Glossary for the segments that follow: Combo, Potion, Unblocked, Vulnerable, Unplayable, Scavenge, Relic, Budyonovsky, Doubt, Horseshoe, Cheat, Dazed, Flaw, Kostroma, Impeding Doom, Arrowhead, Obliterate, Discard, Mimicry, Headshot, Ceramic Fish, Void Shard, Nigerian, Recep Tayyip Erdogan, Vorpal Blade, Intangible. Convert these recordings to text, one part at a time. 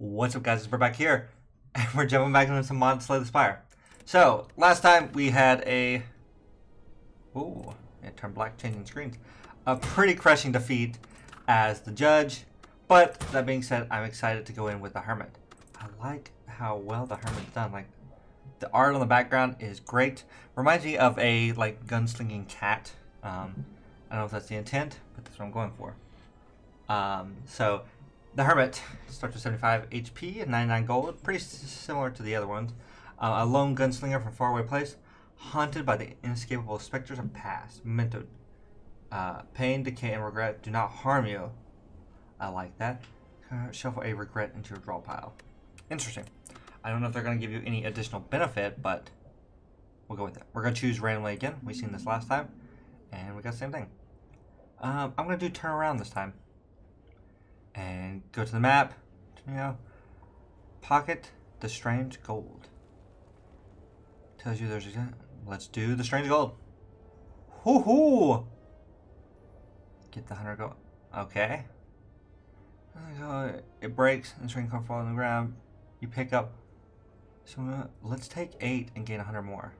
What's up, guys? We're back here, and we're jumping back into some mod Slay the Spire. So, last time we had a... Ooh, it turned black, changing screens. A pretty crushing defeat as the Judge, but that being said, I'm excited to go in with the Hermit. I like how well the Hermit's done. Like, the art on the background is great. Reminds me of a, like, gunslinging cat. I don't know if that's the intent, but that's what I'm going for. So... The Hermit starts with 75 HP and 99 gold, pretty similar to the other ones. A lone gunslinger from a faraway place, haunted by the inescapable specters of past. Memento, pain, decay, and regret do not harm you. I like that. Shuffle a regret into your draw pile. Interesting. I don't know if they're going to give you any additional benefit, but we'll go with that. We're going to choose randomly again. We've seen this last time, and we got the same thing. I'm going to do turn around this time. And go to the map, you know, pocket the strange gold. Tells you there's a, let's do the strange gold. Hoo-hoo! Get the 100 gold, okay. It breaks and string can't fall on the ground. You pick up, so let's take 8 and gain 100 more.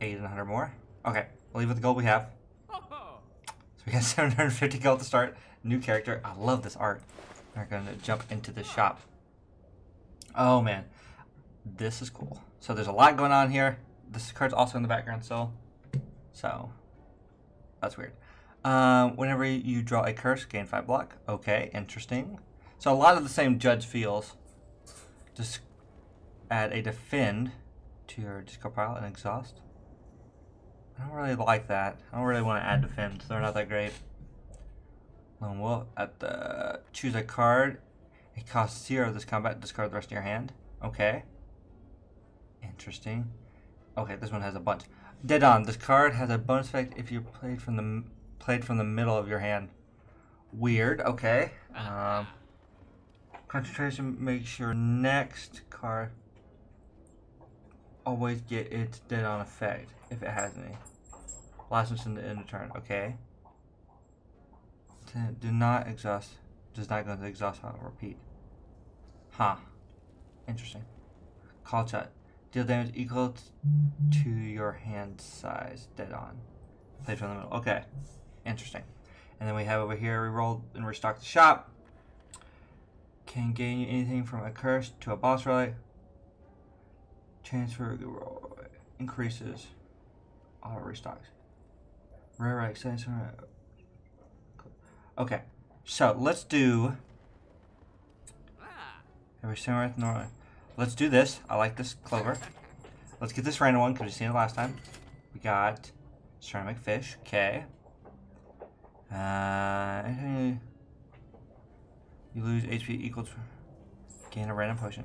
8 and 100 more, okay, we'll leave with the gold we have. We got 750 gold to start. New character. I love this art. We're going to jump into the shop. Oh, man. This is cool. So there's a lot going on here. This card's also in the background still. So that's weird. Whenever you draw a curse, gain 5 block. Okay, interesting. So a lot of the same Judge feels. Just add a defend to your discard pile and exhaust. I don't really like that. I don't really want to add defense. They're not that great. Lone Wolf at the... Choose a card. It costs 0 this combat. Discard the rest of your hand. Okay. Interesting. Okay, this one has a bunch. Dead On. This card has a bonus effect if you played from the middle of your hand. Weird. Okay. Concentration makes your next card always get its Dead On effect, if it has any. License in the end of turn, okay. Do not exhaust, does not go into exhaust, I'll repeat. Huh, interesting. Call Shot, deal damage equal to your hand size, Dead On. Play from the middle, okay, interesting. And then we have over here, reroll and restock the shop. Can gain you anything from a curse to a boss relic. Transfer increases auto restocks. Rare access. Okay, so let's do. Every summer, normal. Let's do this. I like this clover. Let's get this random one because we've seen it last time. We got ceramic fish. Okay. You lose HP equal to. Gain a random potion.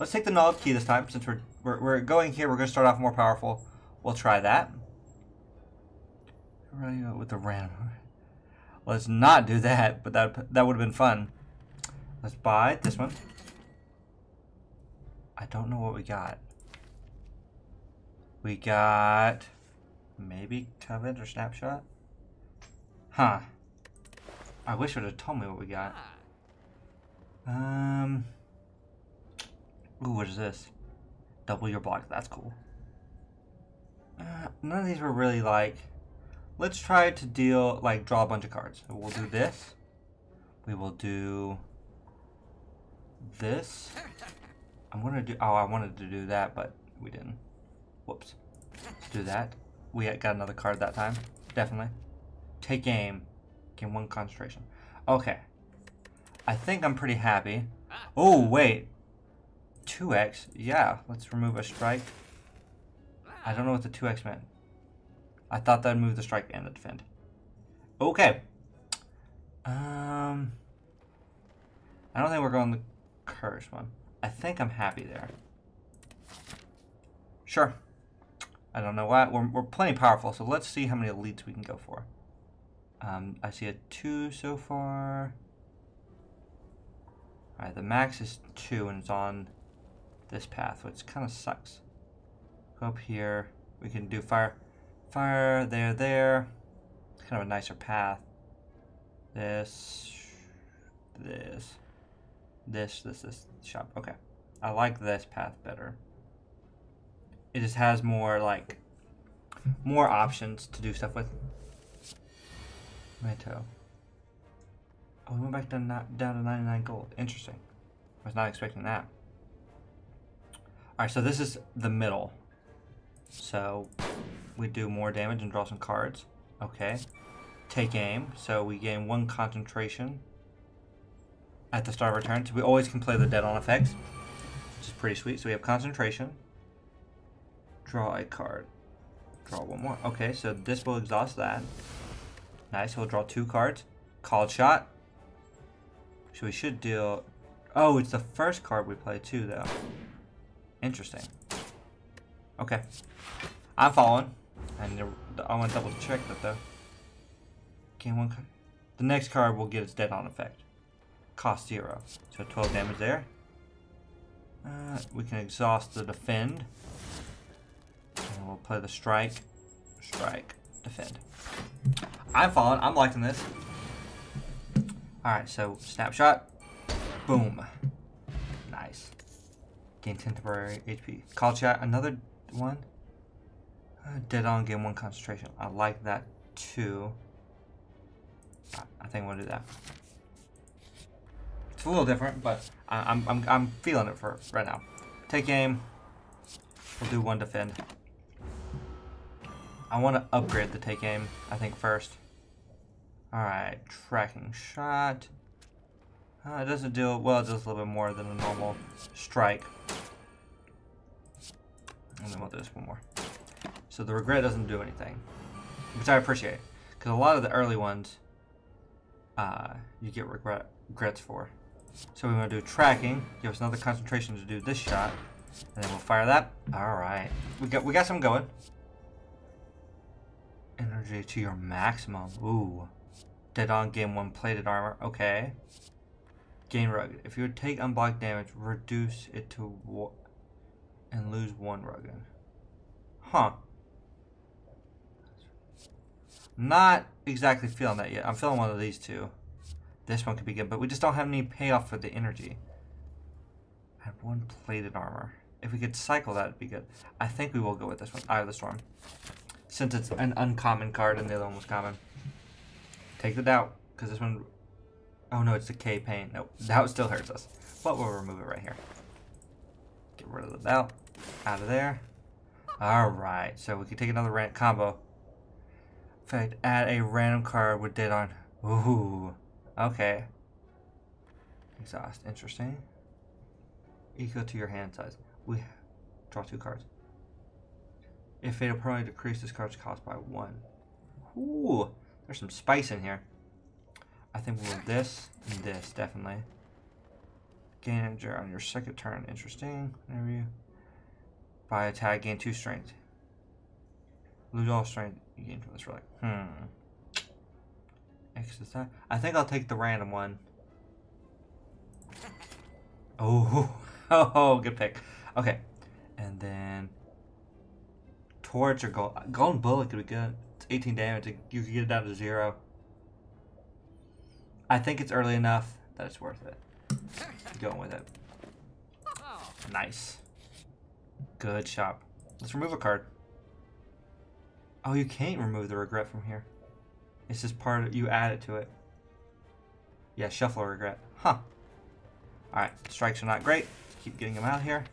Let's take the knowledge key this time since we're going here. We're going to start off more powerful. We'll try that. Right with the random. Let's not do that, but that would have been fun. Let's buy this one. I don't know what we got. We got maybe Scavenge or Snapshot. Huh. I wish it would have told me what we got. Ooh, what is this? Double your block. That's cool. None of these were really like... Let's try to deal... Like, draw a bunch of cards. So we'll do this. We will do... This. I'm going to do... Oh, I wanted to do that, but we didn't. Whoops. Let's do that. We got another card that time. Definitely. Take aim. Gain 1 concentration. Okay. I think I'm pretty happy. Oh, wait. 2x, yeah, let's remove a strike. I don't know what the 2x meant. I thought that'd move the strike and the defend. Okay. I don't think we're going the curse one. I think I'm happy there. Sure. I don't know why. We're plenty powerful, so let's see how many elites we can go for. I see a 2 so far. Alright, the max is 2 and it's on this path, which kind of sucks. Go up here. We can do fire, there. It's kind of a nicer path. This, this. This shop. Okay. I like this path better. It just has more, like, more options to do stuff with. Manto. Oh, we went back down to 99 gold. Interesting. I was not expecting that. Alright, so this is the middle. So, we do more damage and draw some cards. Okay. Take aim. So, we gain one concentration at the start of our turn. So, we always can play the dead on effects, which is pretty sweet. So, we have concentration. Draw a card. Draw one more. Okay, so this will exhaust that. Nice. He'll draw two cards. Call shot. So, we should deal... Oh, it's the first card we play, too, though. Interesting. Okay. I'm following. I want to double check that, though. Gain one card. The next card will get its dead on effect. Cost 0. So 12 damage there. We can exhaust the defend. And we'll play the strike. Strike. Defend. I'm following. I'm liking this. Alright, so snapshot. Boom. Nice. Gain 10 temporary HP. Call shot, another one. Dead on, gain one concentration. I like that too. I think we'll do that. It's a little different, but I'm feeling it for right now. Take aim. We'll do one defend. I want to upgrade the take aim. I think first. All right, tracking shot. It doesn't deal well. It does a little bit more than a normal strike. And then we'll do this one more. So the regret doesn't do anything, which I appreciate, because a lot of the early ones, you get regrets for. So we want to do tracking. Give us another concentration to do this shot, and then we'll fire that. All right, we got some going. Energy to your maximum. Ooh, dead on. Game one plated armor. Okay. Gain rugged. If you take unblocked damage, reduce it to and lose one rugged. Huh. Not exactly feeling that yet. I'm feeling one of these two. This one could be good, but we just don't have any payoff for the energy. I have one plated armor. If we could cycle that, it'd be good. I think we will go with this one. Eye of the Storm. Since it's an uncommon card and the other one was common. Take the doubt, because this one... Oh no, it's the K pain. Nope, doubt still hurts us. But we'll remove it right here. Get rid of the doubt. Out of there. Alright, so we can take another random combo. In fact, add a random card with dead on. Ooh. Okay. Exhaust. Interesting. Equal to your hand size. We draw two cards. If fatal permanently decrease this card's cost by 1. Ooh. There's some spice in here. I think we'll do this and this, definitely. Gain energy on your second turn. Interesting. Whenever you buy a tag, gain 2 strength. Lose all strength you gain from this relic. Exercise. I think I'll take the random one. Oh, good pick. Okay. And then torch or gold. Golden bullet could be good. It's 18 damage. You could get it down to 0. I think it's early enough that it's worth it. Going with it. Nice. Good shop. Let's remove a card. Oh, you can't remove the regret from here. It's just part of, you add it to it. Yeah, shuffle regret. Huh. Alright, strikes are not great. Let's keep getting them out here.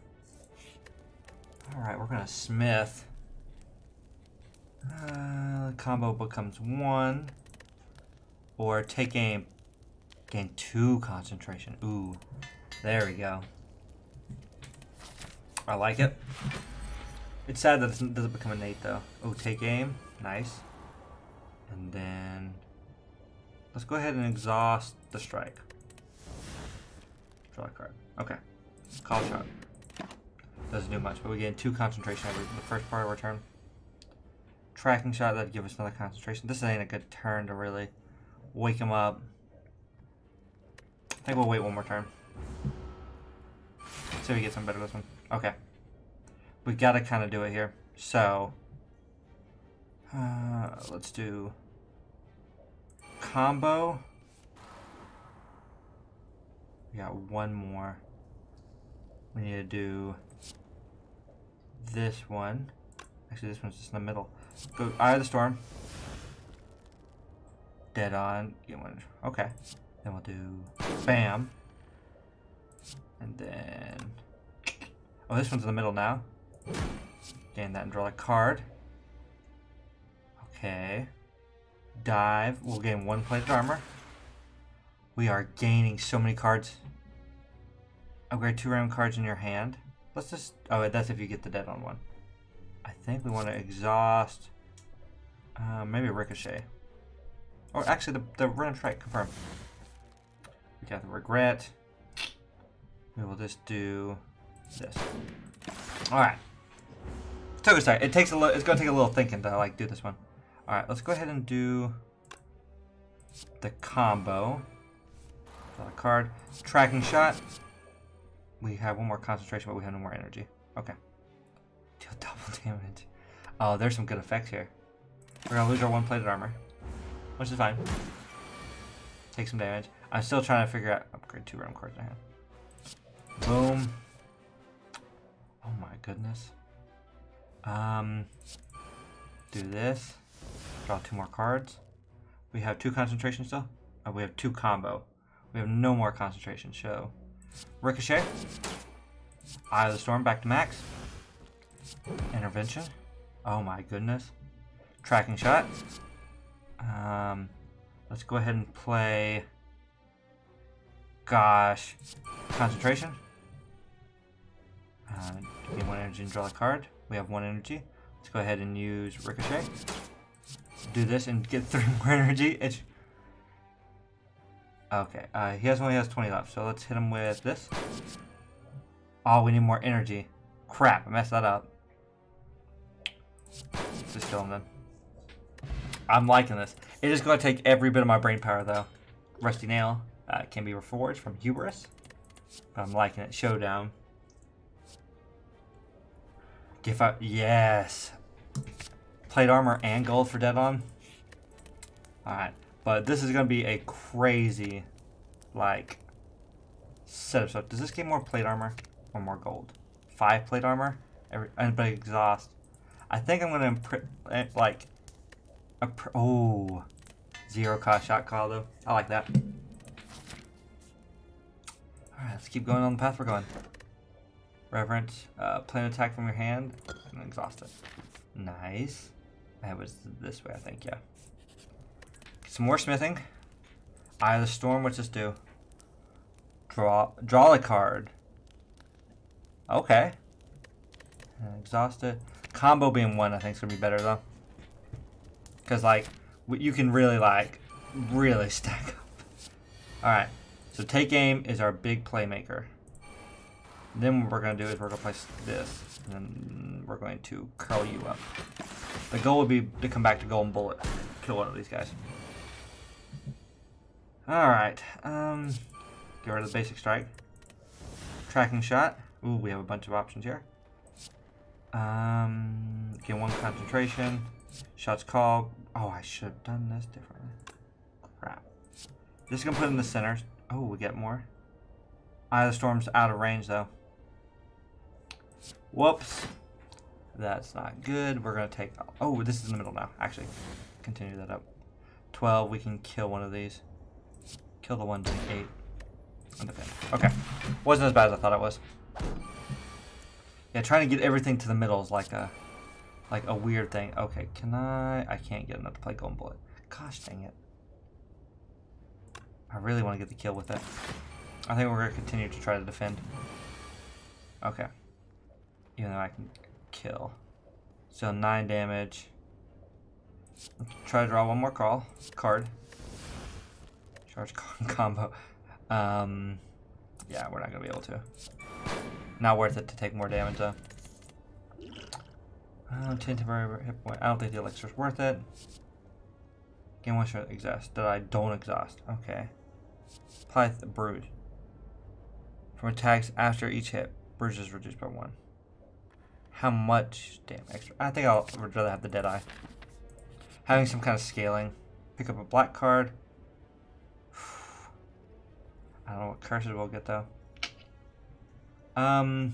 Alright, we're gonna smith. Combo becomes 1. Or take aim. Gain 2 concentration. Ooh. There we go. I like it. It's sad that it doesn't become an 8 though. Oh, take aim. Nice. And then let's go ahead and exhaust the strike. Draw a card. Okay. Call shot. Doesn't do much, but we gain 2 concentration every the first part of our turn. Tracking shot, that'd give us another concentration. This ain't a good turn to really wake him up. I think we'll wait one more turn. See if we get something better this one. Okay. We gotta kind of do it here. So, let's do combo. We got one more. We need to do this one. Actually, this one's just in the middle. Go Eye of the Storm. Dead On. Get one. Okay. Then we'll do bam. And then... oh, this one's in the middle now. Gain that and draw a card. Okay. Dive. We'll gain one plated armor. We are gaining so many cards. Upgrade two random cards in your hand. Let's just... oh, that's if you get the dead on one. I think we want to exhaust... maybe Ricochet. Or actually, the random strike. Confirm. We got the Regret. We will just do this. Alright. So good start. It takes a little... it's gonna take a little thinking to like do this one. Alright, let's go ahead and do the combo. Another card. Tracking shot. We have one more concentration, but we have no more energy. Okay. Deal double damage. Oh, there's some good effects here. We're gonna lose our one plated armor. Which is fine. Take some damage. I'm still trying to figure out... upgrade two random cards in hand. Boom. Oh my goodness. Do this. Draw two more cards. We have two concentration still. Oh, we have two combo. We have no more concentration, so... Ricochet. Eye of the Storm, back to max. Intervention. Oh my goodness. Tracking shot. Let's go ahead and play... gosh. Concentration. Gain one energy and draw a card. We have one energy. Let's go ahead and use Ricochet. Do this and get three more energy. It's... okay, he only has 20 left, so let's hit him with this. Oh, we need more energy. Crap, I messed that up. Let's just kill him then. I'm liking this. It is going to take every bit of my brain power, though. Rusty Nail can be reforged from Hubris. But I'm liking it. Showdown. Give up. Yes! Plate armor and gold for Dead On. Alright. But this is going to be a crazy, like, setup. So does this get more plate armor or more gold? 5 plate armor? Anybody exhaust? I think I'm going to, like, oh, 0 cost shot call, though. I like that. Alright, let's keep going on the path we're going. Reverence, plan attack from your hand, and exhaust it. Nice. That was this way, I think, yeah. Some more smithing. Eye of the Storm, what's this do? Draw a card. Okay. And exhaust it. Combo being one, I think, is going to be better, though. Because, like, you can really, like, really stack up. Alright. So, Take Aim is our big playmaker. Then what we're going to do is we're going to place this. And then we're going to curl you up. The goal would be to come back to Golden Bullet. Kill one of these guys. Alright, get rid of the basic strike. Tracking shot. Ooh, we have a bunch of options here. Get one concentration. Shots called. Oh, I should have done this differently. Crap. This is going to put it in the center. Oh, we get more. Eye of the Storm's out of range, though. Whoops. That's not good. We're going to take... oh, this is in the middle now. Actually, continue that up. 12, we can kill one of these. Kill the one to the 8. Okay. Wasn't as bad as I thought it was. Yeah, trying to get everything to the middle is like a weird thing. Okay, can I can't get enough to play Golden Bullet. Gosh dang it. I really want to get the kill with it. I think we're going to continue to try to defend. Okay. Even though I can kill. So 9 damage. Let's try to draw one more card. Charge combo. Yeah, we're not going to be able to. Not worth it to take more damage, though. 10 temporary hit point. I don't think the elixir's worth it. Game one should exhaust. That I don't exhaust. Okay. Apply the bruise. From attacks after each hit, bruise is reduced by 1. How much damn extra? I think I'll rather have the Deadeye. Having some kind of scaling. Pick up a black card. I don't know what curses we'll get though. I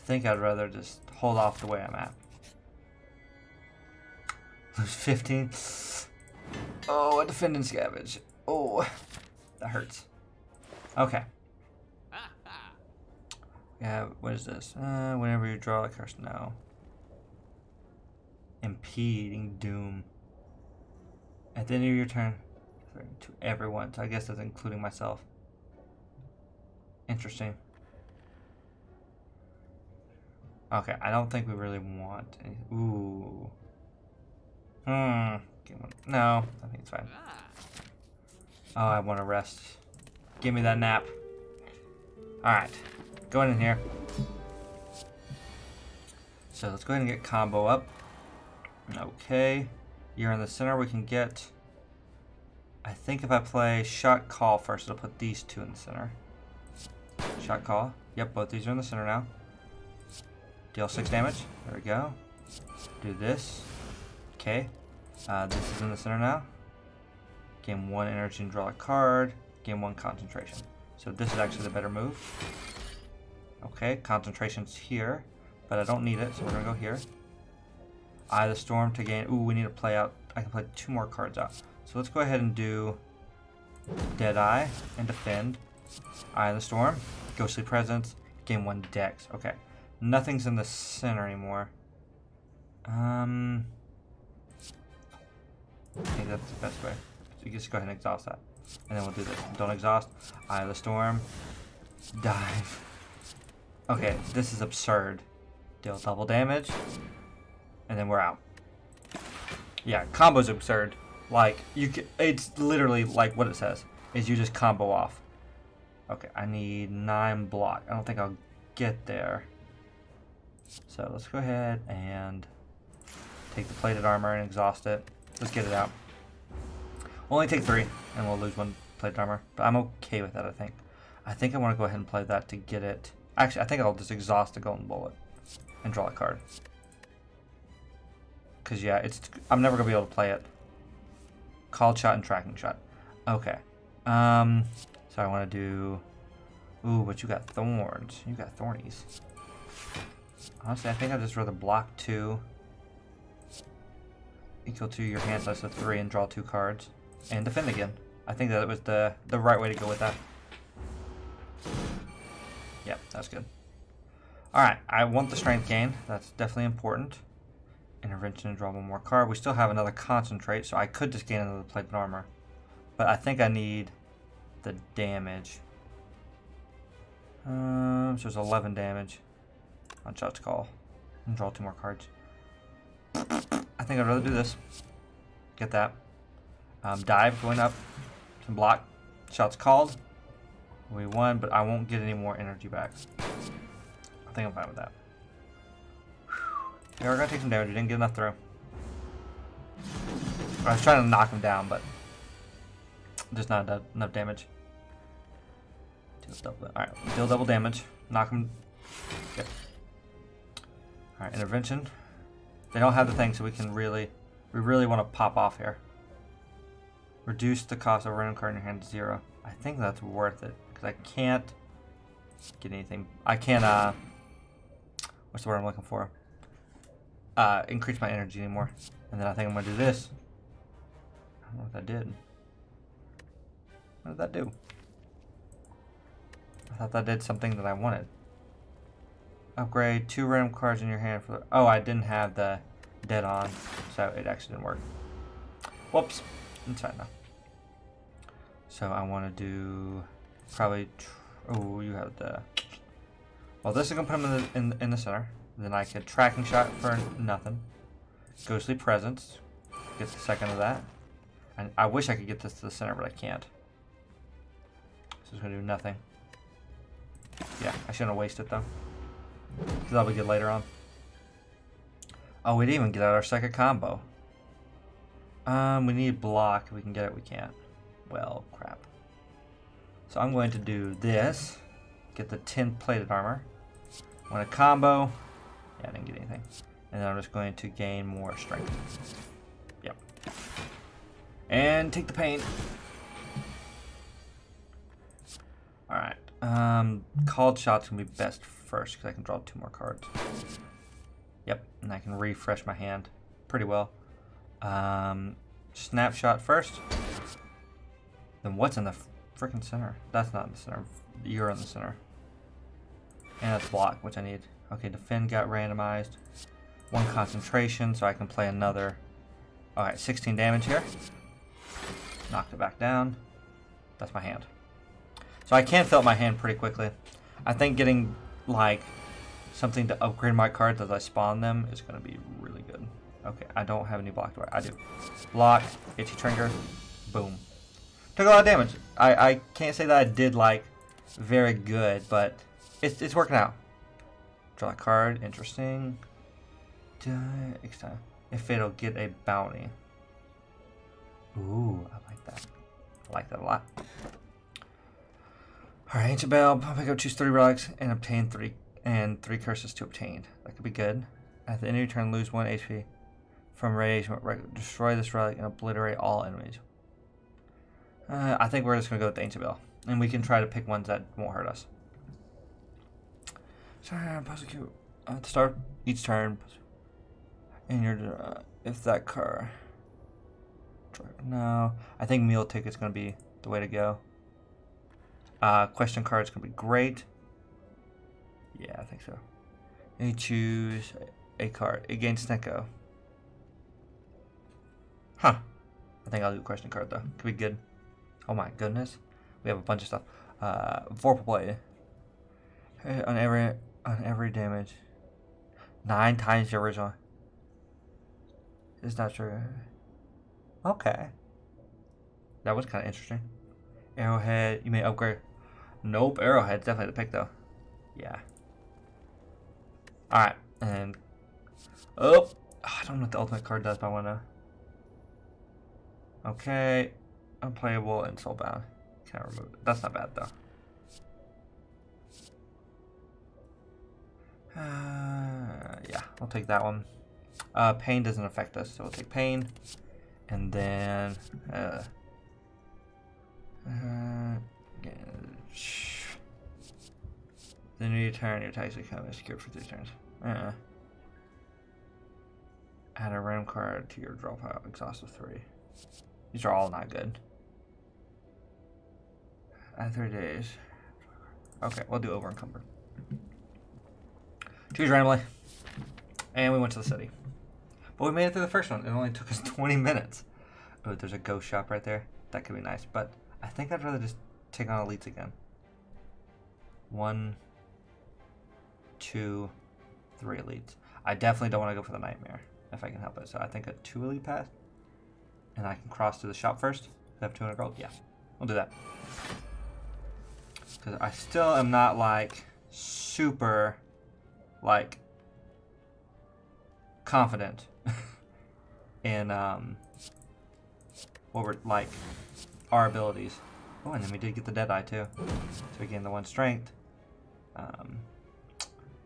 think I'd rather just hold off the way I'm at. Lose 15. Oh, a defending scavenge. Oh, that hurts. Okay. Yeah, what is this? Whenever you draw a curse, no. Impeding doom. At the end of your turn, to everyone. So I guess that's including myself. Interesting. Okay, I don't think we really want any. Ooh. No, I think it's fine. Oh, I want to rest. Give me that nap. Alright. Going in here. So let's go ahead and get combo up. Okay. You're in the center. We can get... I think if I play shot call first, it'll put these two in the center. Shot call. Yep, both these are in the center now. Deal 6 damage. There we go. Do this. Okay. This is in the center now. Gain 1 energy and draw a card. Gain 1 concentration. So this is actually the better move. Okay, concentration's here, but I don't need it, so we're gonna go here. Eye of the Storm to gain. Ooh, we need to play out. I can play 2 more cards out. So let's go ahead and do Deadeye and defend. Eye of the Storm, Ghostly Presence, gain 1 dex. Okay, nothing's in the center anymore. I think that's the best way. So you just go ahead and exhaust that, and then we'll do this. Don't exhaust. Eye of the Storm, dive. Okay, this is absurd. Deal double damage, and then we're out. Yeah, combo's absurd. Like, you can, it's literally like what it says, is you just combo off. Okay, I need 9 block. I don't think I'll get there. So let's go ahead and take the plated armor and exhaust it. Let's get it out. We'll only take 3, and we'll lose 1 plated armor, but I'm okay with that, I think. I think I want to go ahead and play that to get it. Actually, I think I'll just exhaust the golden bullet and draw a card. Because, yeah, it's I'm never going to be able to play it. Call shot and tracking shot. Okay. So I want to do... Ooh, but you got thorns. You got thornies. Honestly, I think I'd just rather block 2. Equal to your hand size of 3 and draw 2 cards. And defend again. I think that was the right way to go with that. Yep, that's good. Alright, I want the strength gain. That's definitely important. Intervention and draw 1 more card. We still have another concentrate, so I could just gain another plated armor. But I think I need the damage. So it's 11 damage on shot's call. And draw 2 more cards. I think I'd rather do this. Get that. Dive, going up. Some block. Shot's called. We won, but I won't get any more energy back. I think I'm fine with that. Yeah, we're gonna take some damage. We didn't get enough through. I was trying to knock him down, but just not enough damage. Alright, deal double damage. Knock him. Okay. Alright, intervention. They don't have the thing, so we can really... We really want to pop off here. Reduce the cost of a random card in your hand to 0. I think that's worth it. I can't get anything. I can't, what's the word I'm looking for? Increase my energy anymore. And then I think I'm gonna do this. I don't know what that did. What did that do? I thought that did something that I wanted. Upgrade 2 random cards in your hand for the, oh, I didn't have the dead on, so it actually didn't work. Whoops. It's fine now. So I wanna do probably, oh, you have the, well, this is going to put him in the center. Then I could tracking shot for nothing. Ghostly Presence. Get the second of that. And I wish I could get this to the center, but I can't. This is going to do nothing. Yeah, I shouldn't have wasted it, though. Because that'll be good later on. Oh, we didn't even get out our second combo. We need block. If we can get it, we can't. Well, crap. So I'm going to do this, get the 10 plated armor, want a combo, yeah, I didn't get anything, and then I'm just going to gain more strength. Yep. And take the pain. Alright. Called Shot's going to be best first because I can draw 2 more cards. Yep, and I can refresh my hand pretty well. Snapshot first. Then what's in the freaking center? That's not in the center. You're in the center. And that's block, which I need. Okay, defend got randomized. 1 concentration, so I can play another. Alright, 16 damage here. Knocked it back down. That's my hand. So I can fill up my hand pretty quickly. I think getting, like, something to upgrade my cards as I spawn them is going to be really good. Okay, I don't have any block door. I do. Block, itchy trigger, boom. Took a lot of damage. I can't say that I did, like, very good, but it's working out. Draw a card, interesting. If it'll get a bounty. Ooh, I like that. I like that a lot. Alright, Ancient Bell. I go choose 3 relics and obtain 3 curses to obtain. That could be good. At the end of your turn, lose 1 HP from radiation. Destroy this relic and obliterate all enemies. I think we're just going to go with the Ancient Bell. And we can try to pick ones that won't hurt us. Sorry, I'm supposed to start each turn. And you're, if that car. No, I think meal ticket's going to be the way to go. Question card's going to be great. Yeah, I think so. And you choose a card. It gains Neko. Huh. I think I'll do a question card, though. Could be good. Oh, my goodness. We have a bunch of stuff. Vorpal Blade. On every damage. 9 times the original. It's not true. Okay. That was kind of interesting. Arrowhead. You may upgrade. Nope. Arrowhead's definitely the pick, though. Yeah. Alright. And... Oh! I don't know what the ultimate card does, but I want to... Okay. Unplayable and soulbound. Can't remove it. That's not bad, though. Yeah. I'll take that one. Pain doesn't affect us, so we'll take pain. And then, the new turn, your attacks become secured for 3 turns. Add a random card to your draw pile, exhaust of 3. These are all not good. At 3 days. Okay, we'll do over encumbered. Choose randomly. And we went to the city. But we made it through the first one. It only took us 20 minutes. Oh, there's a ghost shop right there. That could be nice. But I think I'd rather just take on elites again. 1, 2, 3 elites. I definitely don't want to go for the nightmare if I can help it. So I think a 2 elite pass. And I can cross to the shop first. I have 200 gold. Yeah, we'll do that. Because I still am not, like, super, like, confident in what we're like our abilities. Oh, and then we did get the Deadeye too, so we gained the 1 strength,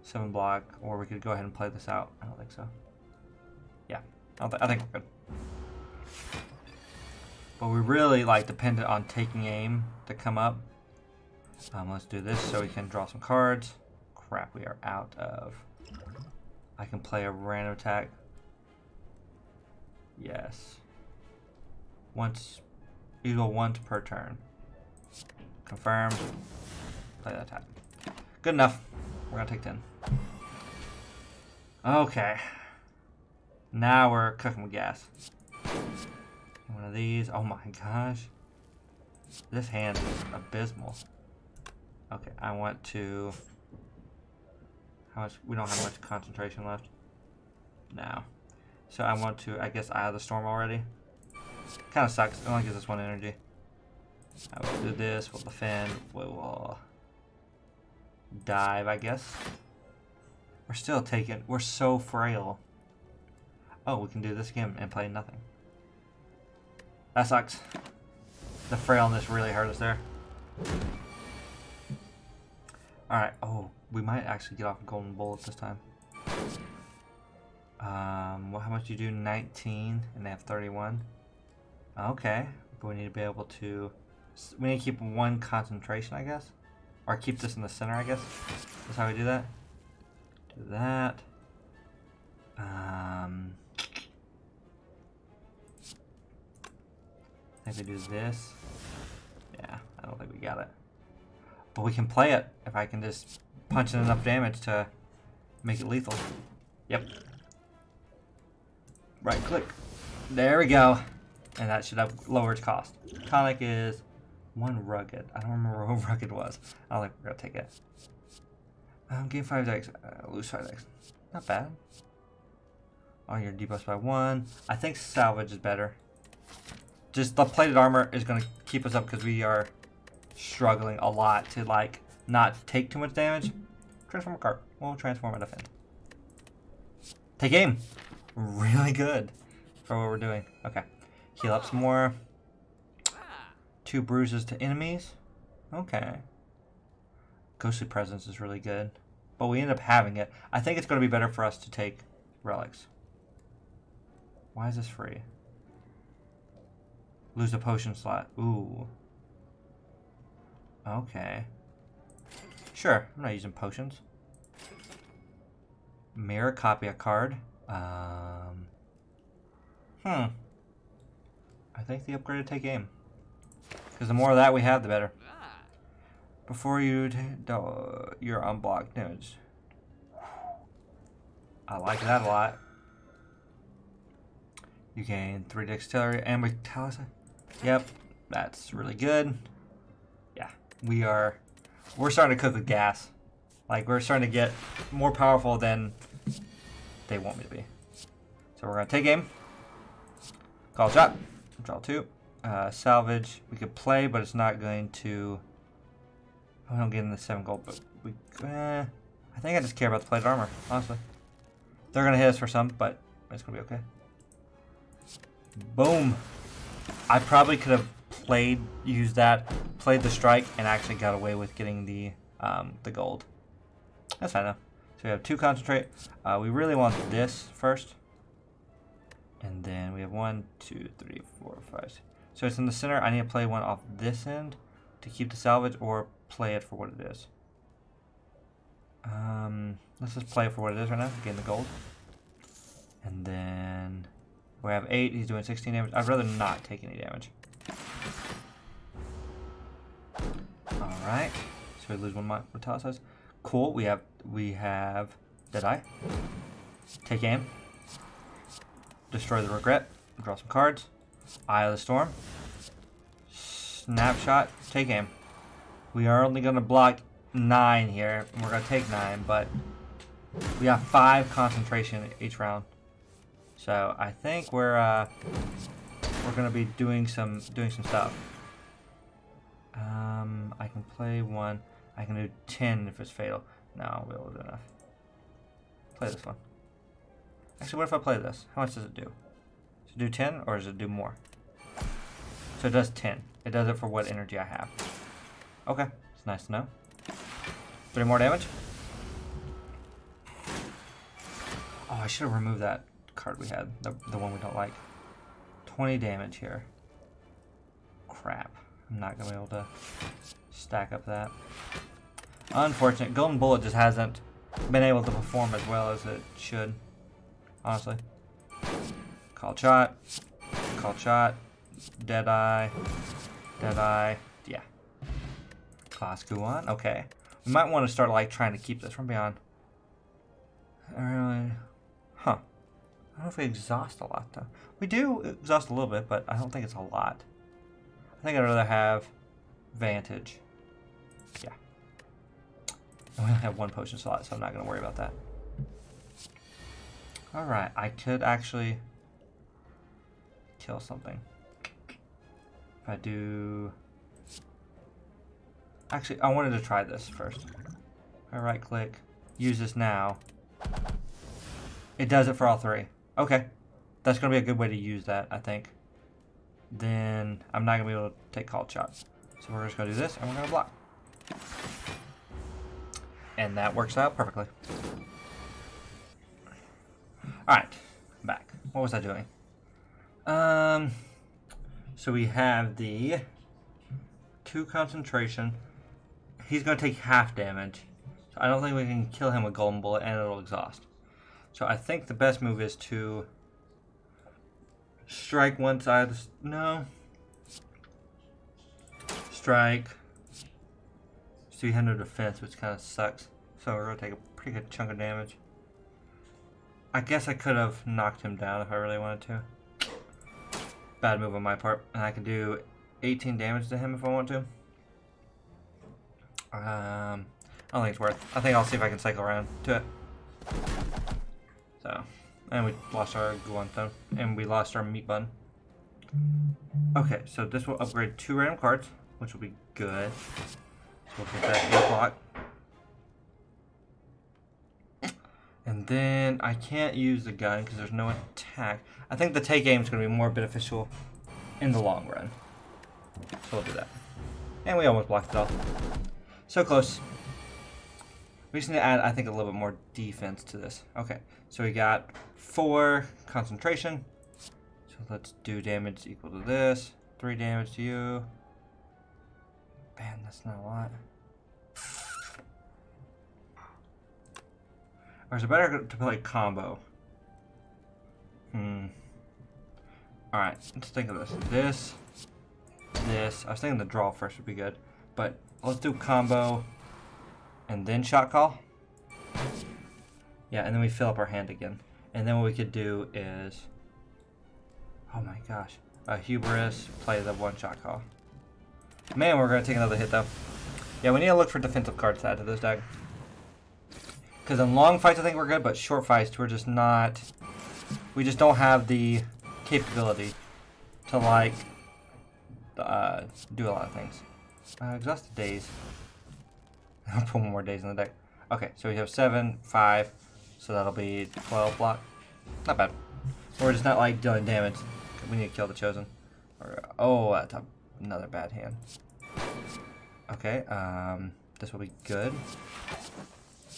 7 block, or we could go ahead and play this out. I don't think so. Yeah, I think we're good. But we really like dependent on taking aim to come up. Let's do this so we can draw some cards. Crap, we are out of. I can play a random attack. Yes. Once per turn. Confirm. Play that attack. Good enough. We're gonna take 10. Okay. Now we're cooking with gas. One of these. Oh my gosh. This hand is abysmal. Okay, I want to. We don't have much concentration left now. So I want to, I guess, Eye of the Storm already. Kind of sucks. It only gives us 1 energy. I will do this. We'll defend. We will dive, I guess. We're still taking. We're so frail. Oh, we can do this again and play nothing. That sucks. The frailness really hurt us there. Alright. Oh. We might actually get off a Golden Bullet this time. Well, how much do you do? 19, and they have 31. Okay, but we need to be able to... We need to keep one concentration, I guess. Or keep this in the center, I guess. That's how we do that. Do that. I think we do this. Yeah, I don't think we got it. But we can play it if I can just punch in enough damage to make it lethal. Yep. Right click. There we go. And that should have lowered cost. Tonic is one rugged. I don't remember what rugged was. I don't think we're going to take it. Gain 5 decks. Lose 5 decks. Not bad. Oh, you're debuffed by 1. I think salvage is better. Just the plated armor is going to keep us up because we are struggling a lot to, like, not take too much damage. Transform a card. We'll transform a defense. Take aim. Really good for what we're doing. Okay. Heal up some more. 2 bruises to enemies. Okay. Ghostly Presence is really good. But we end up having it. I think it's going to be better for us to take relics. Why is this free? Lose a potion slot. Ooh. Okay. Sure. I'm not using potions. Mirror, copy a card. I think the upgraded take aim. Because the more of that we have, the better. Before you your unblocked damage. I like that a lot. You gain 3 dexterity and vitality. Yep, that's really good. Yeah, we're starting to cook with gas. Like, we're starting to get more powerful than they want me to be. So we're gonna take aim. Call shot. Draw 2. Salvage. We could play, but it's not going to. We don't get in the 7 gold, but we. I think I just care about the plated armor. Honestly, they're gonna hit us for some, but it's gonna be okay. Boom. I probably could have used that, played the strike, and actually got away with getting the gold. That's fine though. So we have 2 concentrate. We really want this first. And then we have 1, 2, 3, 4, 5. So it's in the center. I need to play one off this end to keep the salvage or play it for what it is. Let's just play it for what it is right now, getting the gold. And then we have 8, he's doing 16 damage. I'd rather not take any damage. Alright. So we lose 1 metallicize. Cool, we have Deadeye. Take aim. Destroy the regret. Draw some cards. Eye of the Storm. Snapshot. Take aim. We are only gonna block 9 here. We're gonna take 9, but we have 5 concentration each round. So I think we're gonna be doing some stuff. I can play 1. I can do 10 if it's fatal. No, we'll do enough. Play this one. Actually, what if I play this? How much does it do? Does it do 10 or does it do more? So it does 10. It does it for what energy I have. Okay, it's nice to know. 3 more damage. Oh, I should have removed that card we had, the one we don't like. 20 damage here. Crap. I'm not going to be able to stack up that. Unfortunate. Golden Bullet just hasn't been able to perform as well as it should. Honestly. Call shot. Call shot. Deadeye. Deadeye. Yeah. Class go on. Okay. We might want to start, like, trying to keep this from beyond. Huh. I don't know if we exhaust a lot, though. We do exhaust a little bit, but I don't think it's a lot. I think I'd rather have Vantage. Yeah. I only have 1 potion slot, so I'm not going to worry about that. Alright, I could actually kill something. If I do... Actually, I wanted to try this first. If I right-click, use this now. It does it for all 3. Okay, that's going to be a good way to use that, I think. Then I'm not going to be able to take call shots. So we're just going to do this, and we're going to block. And that works out perfectly. Alright, back. What was I doing? So we have the 2 concentration. He's going to take half damage. So I don't think we can kill him with Golden Bullet, and it'll exhaust. So I think the best move is to strike one side. No. Strike. 300 defense, which kind of sucks. So we're going to take a pretty good chunk of damage. I guess I could have knocked him down if I really wanted to. Bad move on my part. And I can do 18 damage to him if I want to. I don't think it's worth. I think I'll see if I can cycle around to it. So, and we lost our Guantham, and we lost our meat bun. Okay, so this will upgrade 2 random cards, which will be good. So we'll get that 8 block. And then I can't use the gun because there's no attack. I think the take aim is going to be more beneficial in the long run. So we'll do that. And we almost blocked it off. So close. We just need to add, I think, a little bit more defense to this. Okay, so we got 4 concentration. So let's do damage equal to this. 3 damage to you. Man, that's not a lot. Or is it better to play combo? Alright, let's think of this. This. I was thinking the draw first would be good. But let's do combo and then shot call. Yeah, and then we fill up our hand again. And then what we could do is... Oh my gosh. A hubris, play the one shot call. Man, we're going to take another hit though. Yeah, we need to look for defensive cards to add to this deck. Because in long fights I think we're good, but short fights we're just not... We just don't have the capability to like do a lot of things. Exhausted days. I'll put more days in the deck. Okay, so we have 7, 5, so that'll be 12 block. Not bad. We're just not like dealing damage. We need to kill the chosen. Oh, that's another bad hand. Okay, this will be good.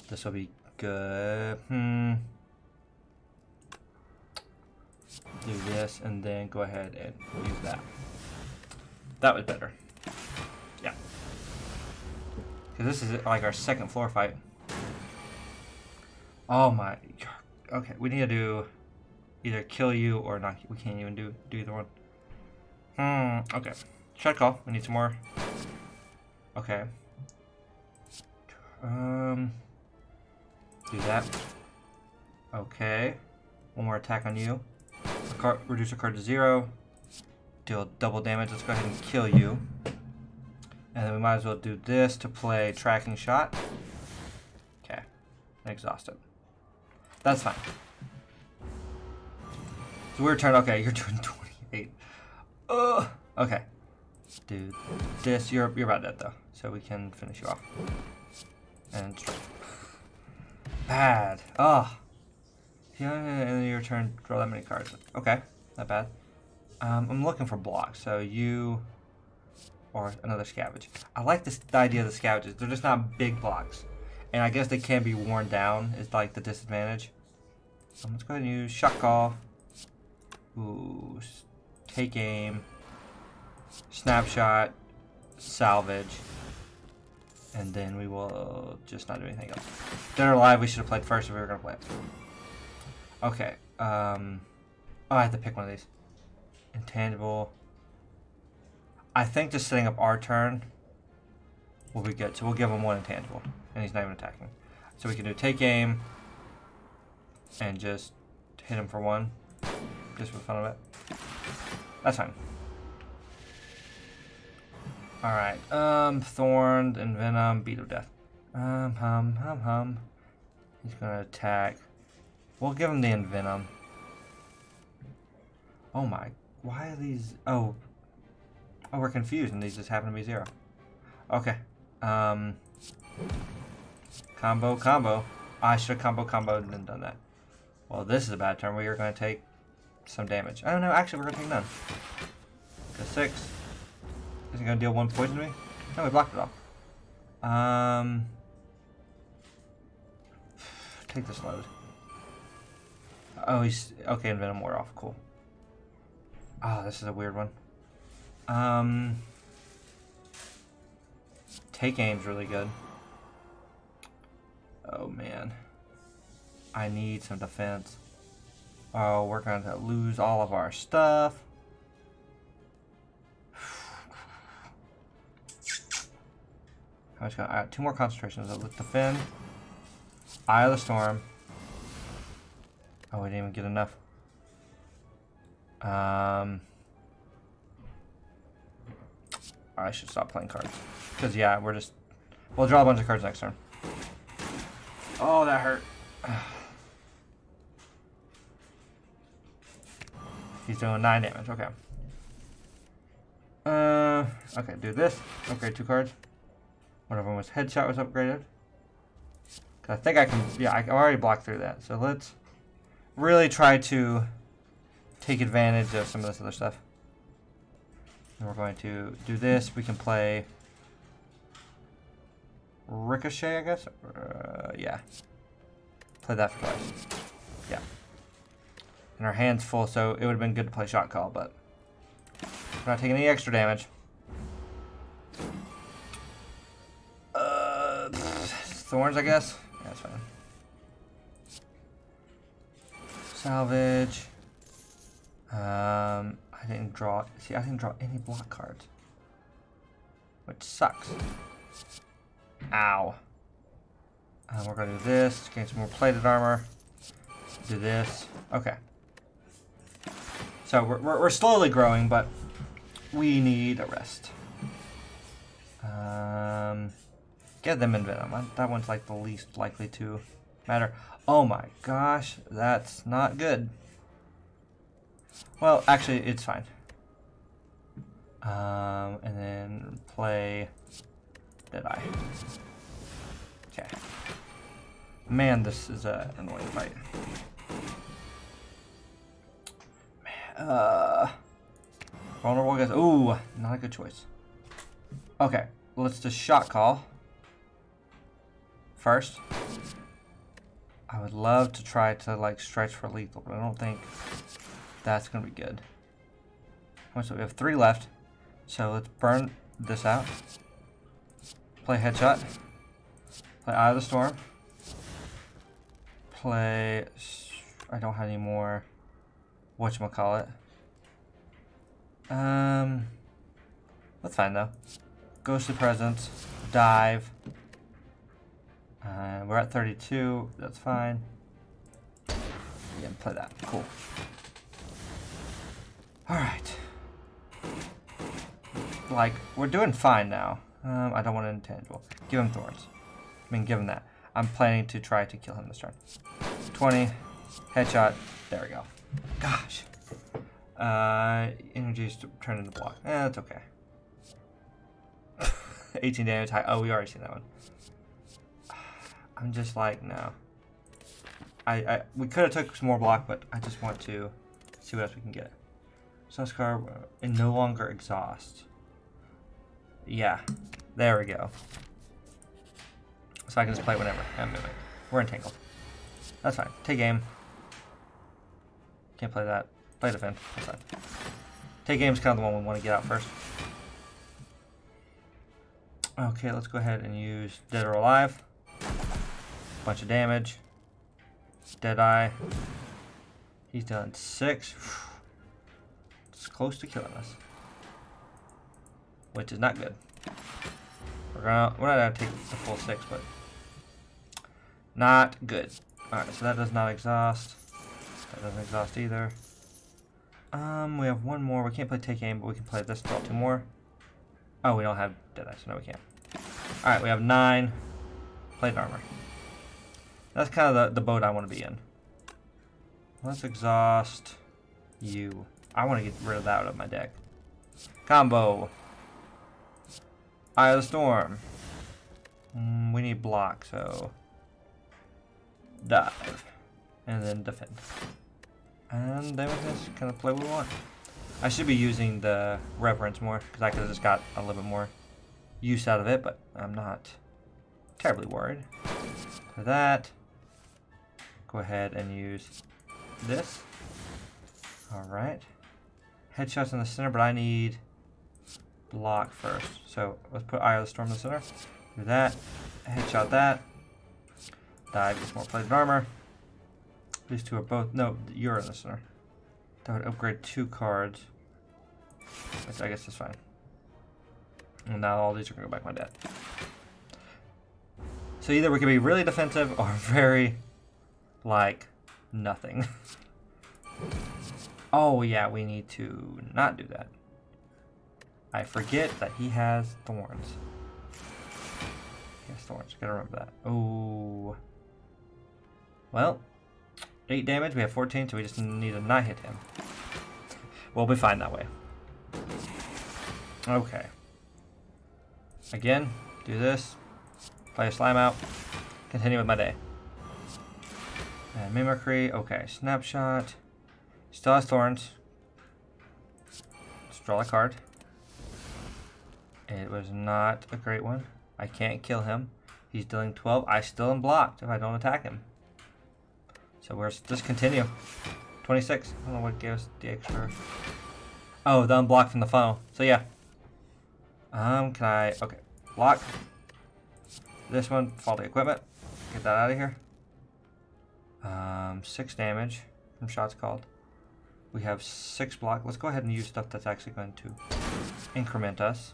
This will be good. Do this and then go ahead and use that. That was better. Yeah. Because this is like our second floor fight. Oh my. Okay, we need to do either kill you or not. We can't even do either one. Okay. Shot call. We need some more. Okay. Do that. Okay. One more attack on you. Reduce your card to 0. Deal double damage. Let's go ahead and kill you. And then we might as well do this to play tracking shot. Okay. Exhausted. That's fine. So we're turning. Okay, you're turning 28. Ugh. Okay. Do this. You're about dead though. So we can finish you off. And bad. Oh. Yeah, and your turn, draw that many cards. Okay, not bad. I'm looking for blocks, so you or another scavenge. I like this the idea of the scavenges. They're just not big blocks. And I guess they can be worn down is like the disadvantage. So let's go ahead and use shot call. Ooh, take aim. Snapshot. Salvage. And then we will just not do anything else. Dead or alive, we should have played first if we were going to play it. Okay. Oh, I have to pick one of these. Intangible. I think just setting up our turn will be good. So we'll give him one intangible. And he's not even attacking. So we can do take aim. And just hit him for 1. Just for the fun of it. That's fine. Alright, Thorns and Venom, Beat of Death. He's gonna attack. We'll give him the Envenom. Oh my, why are these, oh, we're confused and these just happen to be 0. Okay, combo. I should have comboed and done that. Well, this is a bad turn. We are gonna take some damage. I don't know, actually we're gonna take none. Go 6. Is he gonna deal 1 poison to me? No, we blocked it off. Take this load. Oh, he's okay. And Venom wore off. Cool. Ah, oh, this is a weird one. Take Aim's really good. Oh man, I need some defense. Oh, we're going to lose all of our stuff. I got two more concentrations that look to defend. Eye of the Storm. Oh, we didn't even get enough. I should stop playing cards. Because, yeah, we're just... We'll draw a bunch of cards next turn. Oh, that hurt. He's doing 9 damage. Okay. Okay, do this. Upgrade 2 cards. One of them was Headshot was upgraded. I think I can... Yeah, I already blocked through that. So let's really try to take advantage of some of this other stuff. And we're going to do this. We can play Ricochet, I guess. Yeah. Play that for twice. Yeah. And our hand's full, so it would have been good to play Shot Call, but we're not taking any extra damage. Thorns, I guess. Yeah, that's fine. Salvage. I didn't draw. See, I didn't draw any block cards, which sucks. Ow. We're gonna do this. Gain some more plated armor. Do this. Okay. So we're slowly growing, but we need a rest. Get them in Venom. That one's like the least likely to matter. Oh my gosh, that's not good. Well, actually, it's fine. And then play Deadeye. Okay. Man, this is an annoying fight. Vulnerable guys. Ooh, not a good choice. Okay, let's just Shot Call first. I would love to try to like stretch for lethal, but I don't think that's gonna be good. So we have 3 left, so let's burn this out. Play Headshot. Play Eye of the Storm. Play. I don't have any more. Whatchamacallit. That's fine though. Ghostly Presence. Dive. We're at 32. That's fine. Yeah, play that. Cool. Alright. Like, we're doing fine now. I don't want an intangible. Give him Thorns. I mean, give him that. I'm planning to try to kill him this turn. 20. Headshot. There we go. Gosh. Energy's turned into block. That's okay. 18 damage high. Oh, we already seen that one. I'm just like, no. We could have took some more block, but I just want to see what else we can get. Exhaust card and no longer exhaust. Yeah, there we go. So I can just play whenever I'm moving. We're entangled. That's fine. Take aim. Can't play that. Play defend. That's fine. Take aim's kind of the one we want to get out first. Okay, let's go ahead and use Dead or Alive. Bunch of damage. Deadeye. He's done 6. It's close to killing us, which is not good. We're not gonna take the full 6, but not good. All right, so that does not exhaust. That doesn't exhaust either. We have one more. We can't play take aim, but we can play this. Draw 2 more. Oh, we don't have Deadeye, so no, we can't. All right, we have 9. Plated armor. That's kind of the boat I want to be in. Let's exhaust you. I want to get rid of that out of my deck. Combo. Eye of the Storm. We need block, so... Dive. And then defend. And then we just kind of play what we want. I should be using the Reverence more, because I could have just got a little bit more use out of it, but I'm not terribly worried. For that, go ahead and use this. All right. Headshots in the center, but I need block first. So let's put Eye of the Storm in the center. Do that. Headshot that. Dive gets more plated armor. These two are both. No, you're in the center. That would upgrade 2 cards. Which I guess is fine. And now all these are going to go back to my dad. So either we can be really defensive or very, like, nothing. Oh, yeah, we need to not do that. I forget that he has Thorns. He has Thorns. Gotta remember that. Oh. Well, 8 damage. We have 14, so we just need to not hit him. We'll be fine that way. Okay. Again, do this. Play a slime out. Continue with my day. And mimicry. Okay, snapshot. Still has Thorns. Let's draw a card. It was not a great one. I can't kill him. He's dealing 12. I still am blocked if I don't attack him. So we're just continue. 26. I don't know what gives the extra. Oh, the unblock from the funnel. So yeah. Can I? Okay, block. This one, faulty equipment. Get that out of here. 6 damage from shots called. We have 6 block. Let's go ahead and use stuff that's actually going to increment us.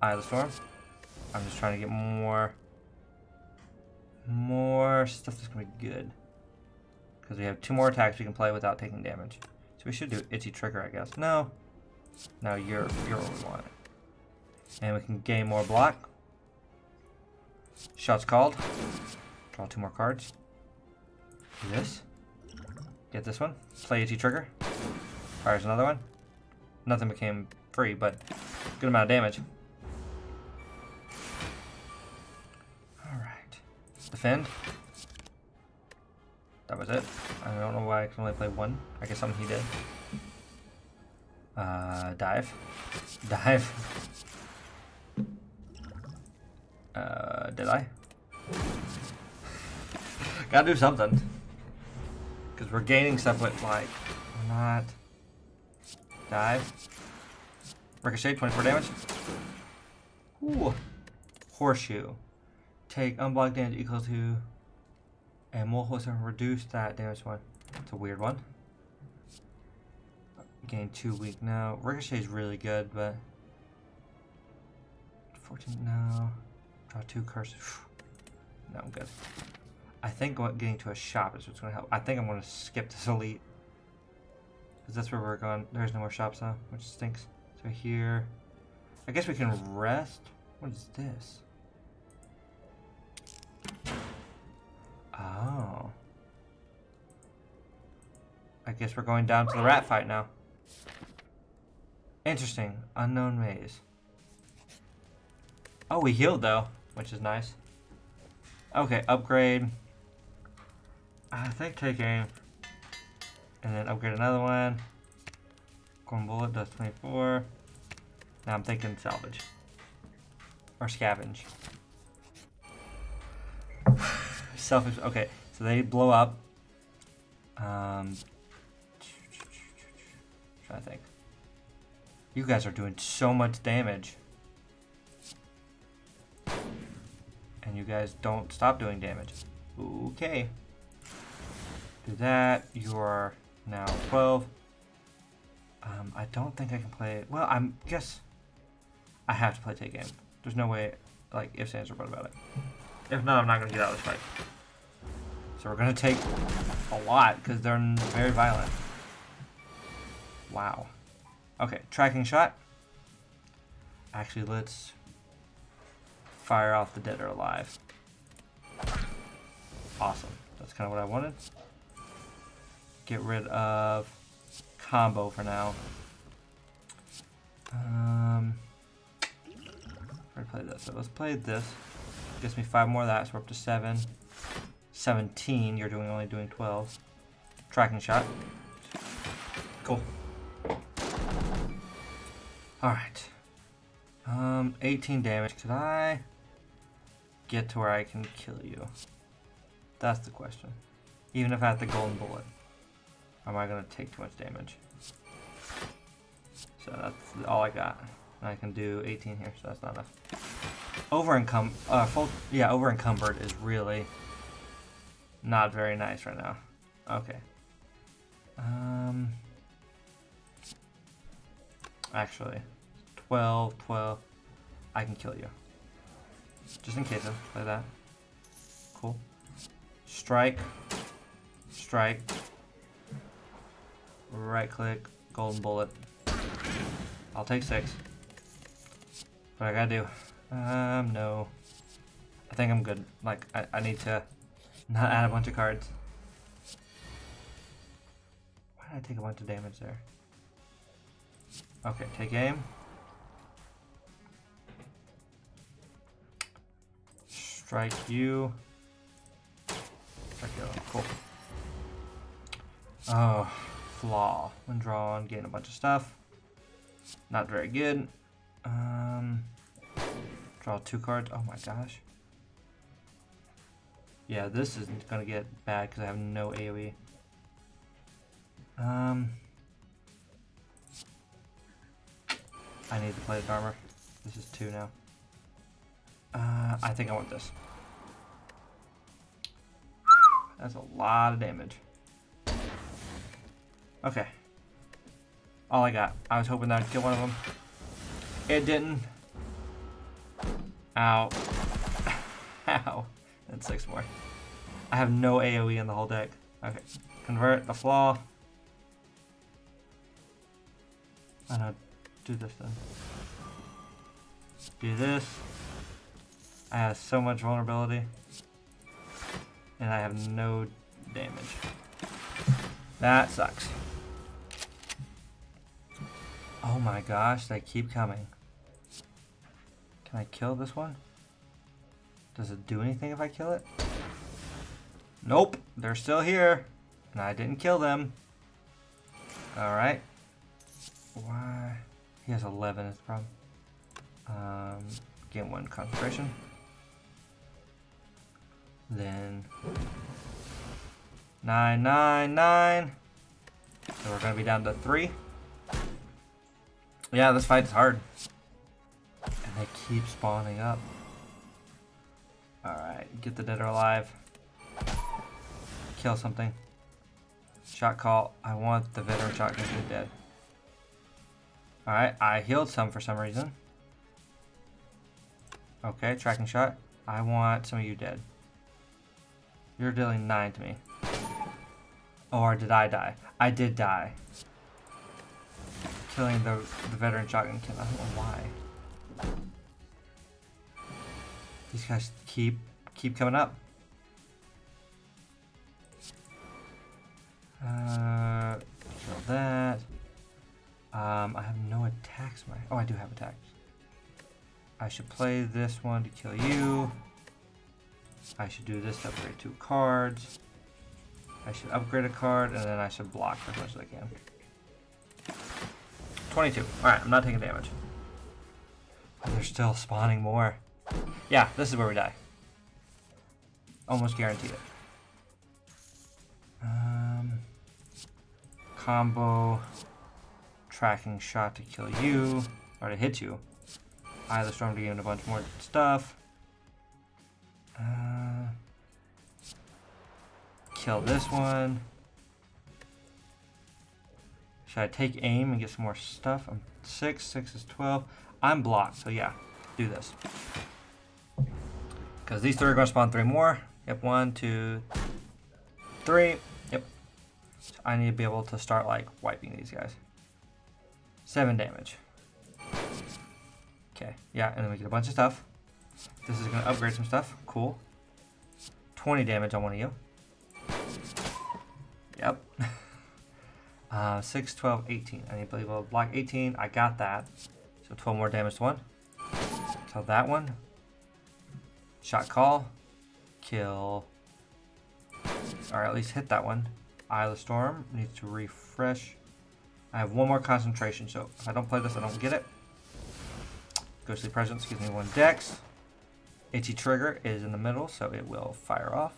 Eye of the Storm. I'm just trying to get more stuff that's going to be good. Because we have 2 more attacks we can play without taking damage. So we should do Itchy Trigger, I guess. No. Now you're what we want. And we can gain more block. Shots called. Draw 2 more cards. Do this. Get this one. Play Itchy Trigger. Fires another one. Nothing became free, but good amount of damage. Alright. Defend. That was it. I don't know why I can only play 1. I guess something he did. Dive. Dive. Deadeye. Gotta do something. Because we're gaining stuff with, like, we're not. Dive. Ricochet, 24 damage. Ooh. Horseshoe. Take unblocked damage equal to. And multiple and reduce that damage one. It's a weird one. Gain 2 weak now. Ricochet's really good, but. 14 now. Draw 2 curses. No, I'm good. I think getting to a shop is what's going to help. I think I'm going to skip this elite. Because that's where we're going. There's no more shops now, which stinks. So here. I guess we can rest. What is this? Oh. I guess we're going down to the rat fight now. Interesting. Unknown maze. Oh, we healed though, which is nice. Okay, upgrade. I think take aim. And then upgrade another one. Golden Bullet does 24. Now I'm thinking salvage. Or scavenge. Selfish. Okay, so they blow up. I think. You guys are doing so much damage. And you guys don't stop doing damage. Okay. Do that. You are now 12. I don't think I can play it. Well, I guess I have to play take aim. There's no way, like, ifs, ands, or buts about it. If not, I'm not going to get out of this fight. So we're going to take a lot because they're very violent. Wow. Okay, tracking shot. Actually, let's fire off the dead or alive. Awesome. That's kind of what I wanted. Get rid of combo for now. I already played this, so let's play this. Gives me 5 more of that, so we're up to 7. 17. You're only doing 12. Tracking shot. Cool. All right. 18 damage. Could I get to where I can kill you? That's the question. Even if I had the golden bullet, am I gonna take too much damage? So that's all I got. I can do 18 here, so that's not enough. Over encumbered is really not very nice right now. Okay. Actually, 12, 12. I can kill you. Just in case of play that. Cool. Strike. Strike. Right click. Golden bullet. I'll take 6. What I gotta do? No. I think I'm good. Like, I need to not add a bunch of cards. Why did I take a bunch of damage there? Okay, take aim. Strike you. Strike you. Cool. Oh, flaw. When drawn, gain a bunch of stuff. Not very good. Draw 2 cards. Oh my gosh. Yeah, this isn't gonna get bad because I have no AoE. I need the plated armor. This is 2 now. I think I want this. That's a lot of damage. Okay. All I got. I was hoping that I'd kill one of them. It didn't. Ow. Ow. And 6 more. I have no AoE in the whole deck. Okay. Convert the flaw. I know. Do this then. Do this. I have so much vulnerability. And I have no damage. That sucks. Oh my gosh, they keep coming. Can I kill this one? Does it do anything if I kill it? Nope, they're still here. And I didn't kill them. Alright. Why? He has 11 is the problem. Gain 1 concentration. Then 9, 9, 9. So we're gonna be down to 3. Yeah, this fight is hard. And they keep spawning up. Alright, get the dead or alive. Kill something. Shot call. I want the veteran shotgun to be dead. Alright, I healed some for some reason. Okay, tracking shot. I want some of you dead. You're dealing 9 to me. Or did I die? I did die. Killing the veteran shotgun kill. I don't know why. These guys keep coming up. Kill that. I have no attacks. Oh, I do have attacks. I should play this one to kill you. I should do this to upgrade 2 cards. I should upgrade a card, and then I should block as much as I can. 22. Alright, I'm not taking damage. Oh, they're still spawning more. Yeah, this is where we die. Almost guaranteed it. Combo. Tracking shot to kill you, or to hit you. Eye of the Storm to gain a bunch more stuff. Kill this one. Should I take aim and get some more stuff? I'm 6 is 12. I'm blocked, so yeah, do this. Because these 3 are gonna spawn 3 more. Yep, 1, 2, 3. Yep. So I need to be able to start like wiping these guys. 7 damage. Okay, yeah, and then we get a bunch of stuff. This is gonna upgrade some stuff. Cool. 20 damage on one of you. Yep. 6, 12, 18. I need to be able to block 18. I got that. So 12 more damage to one. Kill that one. Shot call. Kill. Or at least hit that one. Eye of the Storm needs to refresh. I have 1 more concentration, so if I don't play this, I don't get it. Ghostly Presence gives me 1 dex. Itchy Trigger is in the middle, so it will fire off.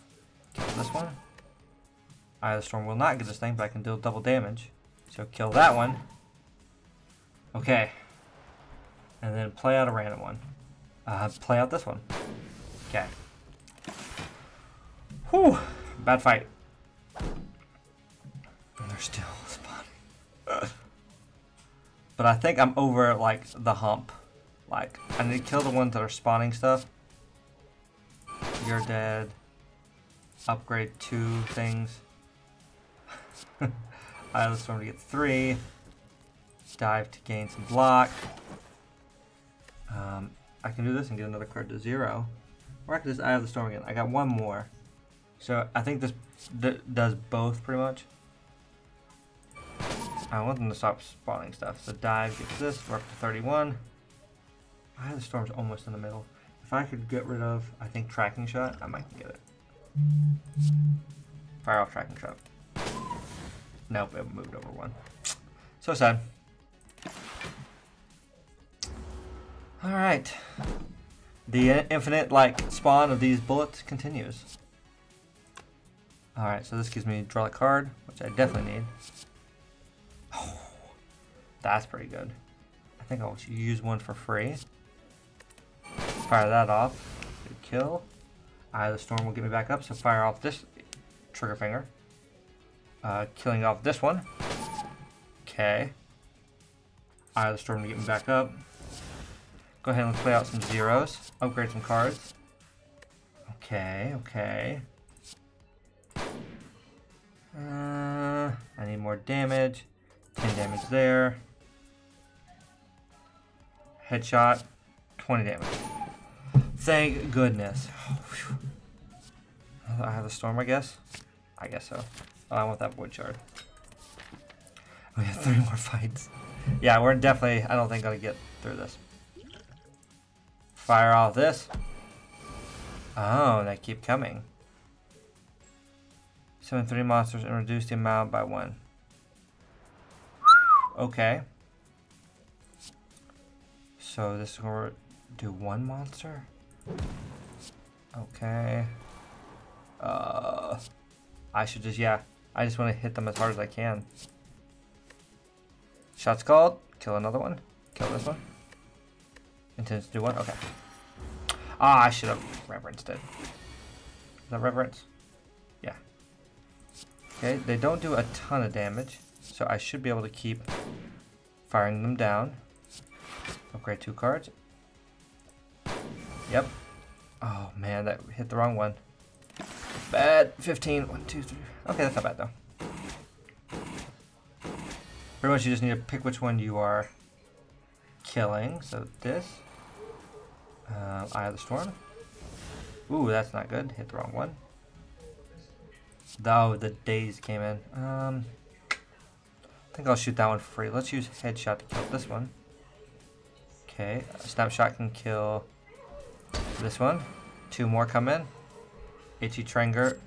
Kill this one. Eye of the Storm will not get this thing, but I can deal double damage. So kill that one. Okay. And then play out a random one. Play out this one. Okay. Whew. Bad fight. And they're still spawning. But I think I'm over, like, the hump. Like, I need to kill the ones that are spawning stuff. You're dead. Upgrade 2 things. Eye of the Storm to get 3. Dive to gain some block. I can do this and get another card to 0. Or I can just Eye of the Storm again. I got 1 more. So I think this does both pretty much. I want them to stop spawning stuff. So Dive gets this. We're up to 31. Eye of the Storm's almost in the middle. If I could get rid of, I think, Tracking Shot, I might get it. Fire off Tracking Shot. Nope, it moved over 1. So sad. Alright. The infinite, like, spawn of these bullets continues. Alright, so this gives me draw a card, which I definitely need. Oh, that's pretty good. I think I'll use one for free. Fire that off. Good kill. Eye of the Storm will get me back up, so fire off this trigger finger. Killing off this one. Okay. Eye of the Storm to get me back up. Go ahead and play out some zeros. Upgrade some cards. Okay, okay. I need more damage. 10 damage there. Headshot. 20 damage. Thank goodness. Whew. I have a storm, I guess. I guess so. Oh, I want that void shard. We have 3 more fights. Yeah, we're definitely, I don't think, gonna get through this. Fire all this. Oh, they keep coming. Summon 3 monsters and reduce the amount by 1. Okay. So this is gonna do 1 monster? Okay. I should just, yeah. I just want to hit them as hard as I can. Shots called. Kill another one. Kill this one. Intends to do 1. Okay. Ah, I should have reverenced it. Is that reverence? Yeah. Okay, they don't do a ton of damage. So I should be able to keep firing them down. Upgrade 2 cards. Yep. Oh man, that hit the wrong one. Bad. 15. 1, 2, 3. Okay, that's not bad though. Pretty much you just need to pick which one you are killing. So this. Eye of the Storm. Ooh, that's not good. Hit the wrong one. Oh, the days came in. I think I'll shoot that one for free. Let's use Headshot to kill this one. Okay, Snapshot can kill this one. 2 more come in. Itchy Trigger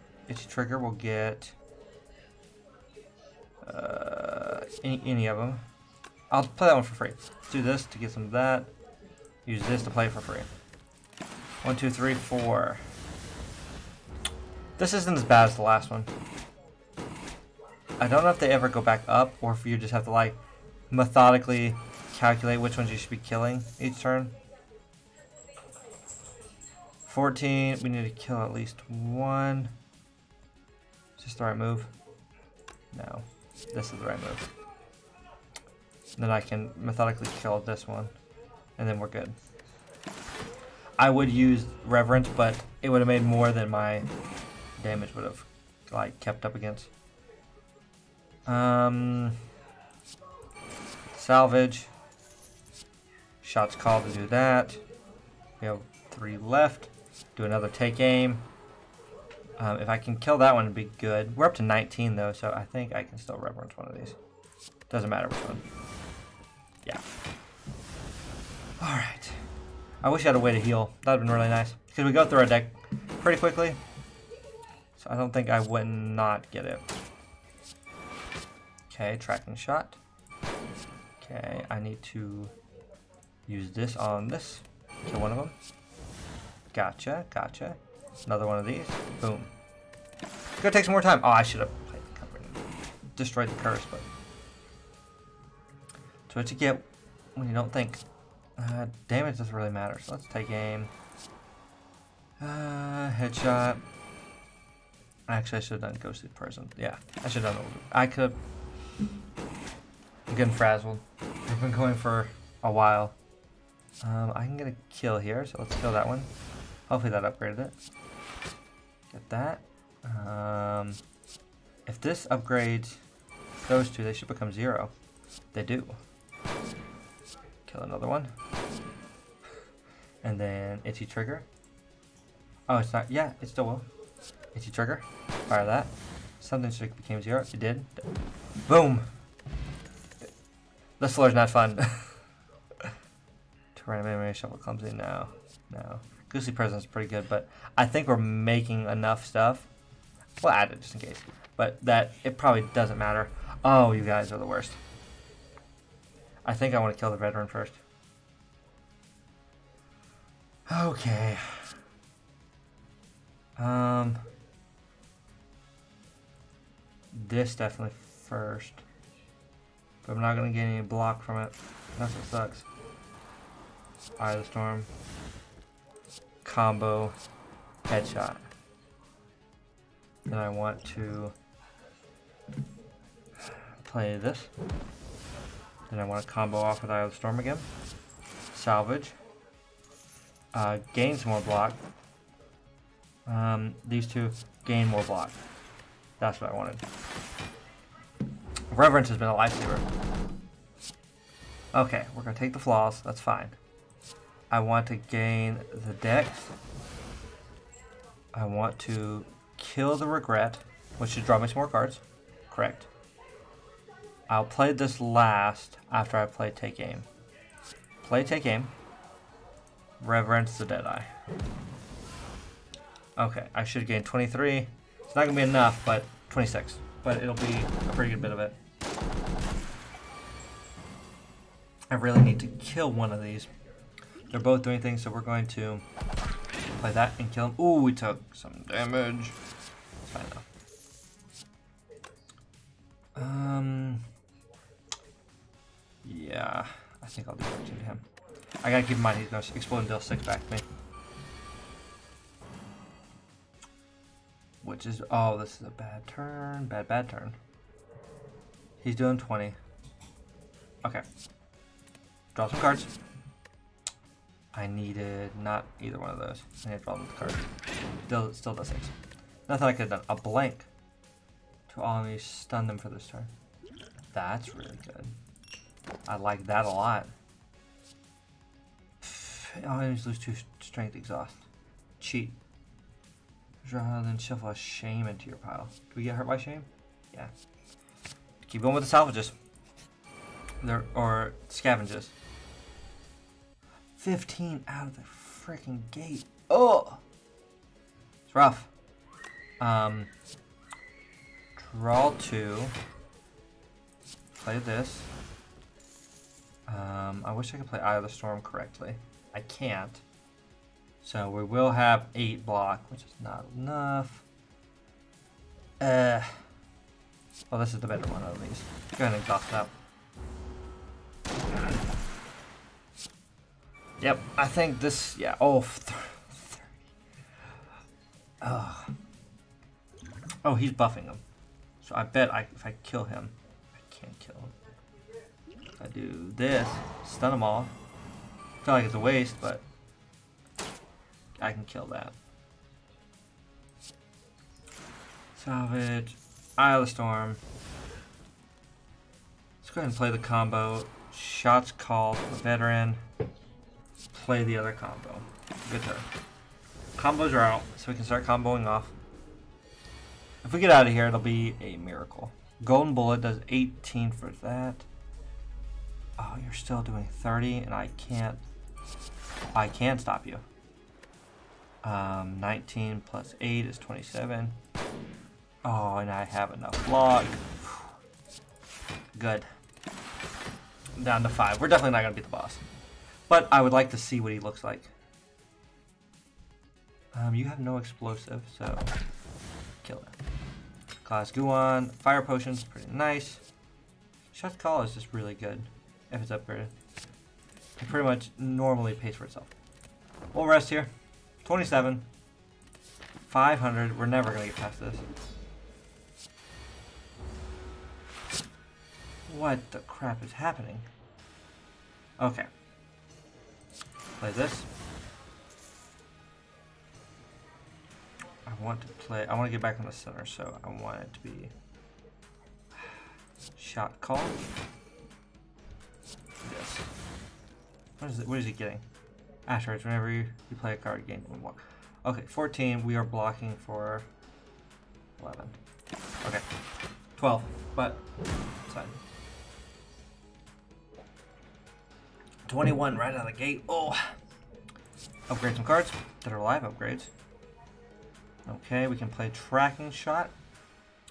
will get any of them. I'll play that one for free. Let's do this to get some of that. Use this to play for free. 1, 2, 3, 4. This isn't as bad as the last one. I don't know if they ever go back up or if you just have to like methodically calculate which ones you should be killing each turn. 14, we need to kill at least 1. Is this the right move? No, this is the right move. And then I can methodically kill this one, and then we're good. I would use Reverence, but it would have made more than my damage would have like kept up against. Salvage. Shots called to do that. We have 3 left. Do another take aim. If I can kill that one, it'd be good. We're up to 19 though, so I think I can still reverence one of these. Doesn't matter which one. Yeah. Alright. I wish I had a way to heal. That'd have been really nice. Because we go through our deck pretty quickly. So I don't think I would not get it. Okay, tracking shot. Okay, I need to use this on this. Kill one of them. Gotcha, gotcha. Another one of these. Boom. It's gonna take some more time. Oh, I should have played the cover and destroyed the curse, but. So to get when you don't think. Damage doesn't really matter, so let's take aim. Headshot. Actually, I should have done Ghostly Presence. Yeah, I should have done older. I could. I'm getting frazzled. I've been going for a while. I can get a kill here, so let's kill that one. Hopefully that upgraded it. Get that. If this upgrades those two, they should become 0. They do. Kill another one. And then Itchy Trigger. Oh, it's not. Yeah, it still will. Itchy Trigger. Fire that. Something should have became 0. It did. Boom! This floor's not fun. Terrain memory shovel clumsy. No. No. Ghostly Presence is pretty good, but I think we're making enough stuff. We'll add it just in case. But that, it probably doesn't matter. Oh, you guys are the worst. I think I want to kill the veteran first. Okay. This definitely first. But I'm not going to get any block from it. That's what sucks. Eye of the Storm. Combo. Headshot. Then I want to play this. Then I want to combo off with Eye of the Storm again. Salvage. Gains more block. These two gain more block. That's what I wanted. Reverence has been a lifesaver. Okay, we're going to take the flaws. That's fine. I want to gain the dex. I want to kill the regret, which should draw me some more cards. Correct. I'll play this last after I play Take Aim. Play Take Aim. Reverence the Deadeye. Okay, I should gain 23. It's not going to be enough, but 26. But it'll be a pretty good bit of it. I really need to kill one of these. They're both doing things, so we're going to play that and kill him. Ooh, we took some damage. It's fine though. Yeah, I think I'll do that to him. I gotta keep in mind he's gonna explode and deal 6 back to me. Which is, oh, this is a bad turn. Bad turn. He's doing 20. Okay. Draw some cards. I needed not either one of those. I need to draw them the cards. Still does 6. Nothing I could have done. A blank. To all enemies, stun them for this turn. That's really good. I like that a lot. All enemies lose 2 strength exhaust. Cheat. Rather than shuffle a shame into your pile. Do we get hurt by shame? Yeah. Keep going with the salvages. They're, or scavenges. 15 out of the freaking gate. Oh! It's rough. Draw 2. Play this. I wish I could play Eye of the Storm correctly. I can't. So we will have 8 block, which is not enough. Well, this is the better one of these. Go ahead and exhaust that. Yep, I think this, yeah, oh. Oh, he's buffing him. So I bet if I kill him, I can't kill him. If I do this, stun them all. I feel like it's a waste, but I can kill that. Salvage. Eye of the Storm. Let's go ahead and play the combo. Shots called for the veteran. Play the other combo. Good turn. Combos are out, so we can start comboing off. If we get out of here, it'll be a miracle. Golden Bullet does 18 for that. Oh, you're still doing 30, and I can't stop you. 19 plus 8 is 27. Oh, and I have enough block. Good. Down to 5. We're definitely not going to beat the boss. But I would like to see what he looks like. You have no explosive, so kill it. Glass Guan. Fire Potion's pretty nice. Shot Call is just really good if it's upgraded. it pretty much normally pays for itself. We'll rest here. 27. 500. We're never going to get past this. What the crap is happening? Okay. Play this. I want to get back on the center, so I want it to be shot call. Yes. What is he getting? Afterwards, whenever you play a card, gain one block. Okay, 14. We are blocking for 11. Okay, 12. But it's fine. 21 right out of the gate. Oh, upgrade some cards that are live upgrades. Okay, we can play Tracking Shot.